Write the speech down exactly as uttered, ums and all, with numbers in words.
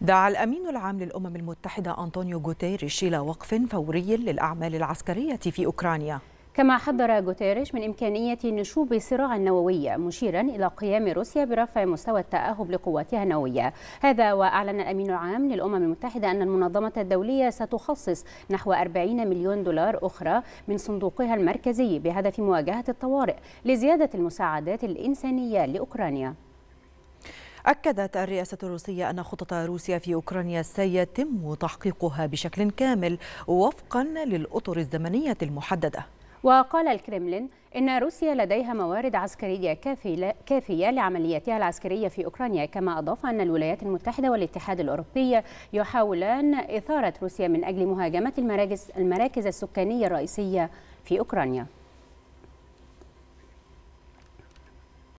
دعا الأمين العام للأمم المتحدة انطونيو غوتيريش إلى وقف فوري للأعمال العسكرية في أوكرانيا. كما حذر غوتيريش من إمكانية نشوب صراع نووي، مشيرا إلى قيام روسيا برفع مستوى التأهب لقواتها النووية. هذا وأعلن الأمين العام للأمم المتحدة أن المنظمة الدولية ستخصص نحو أربعين مليون دولار أخرى من صندوقها المركزي بهدف مواجهة الطوارئ لزيادة المساعدات الإنسانية لأوكرانيا. أكدت الرئاسة الروسية أن خطط روسيا في أوكرانيا سيتم تحقيقها بشكل كامل وفقا للأطر الزمنية المحددة. وقال الكرملين إن روسيا لديها موارد عسكرية كافية لعملياتها العسكرية في أوكرانيا. كما أضاف أن الولايات المتحدة والاتحاد الأوروبي يحاولان إثارة روسيا من أجل مهاجمة المراكز السكانية الرئيسية في أوكرانيا.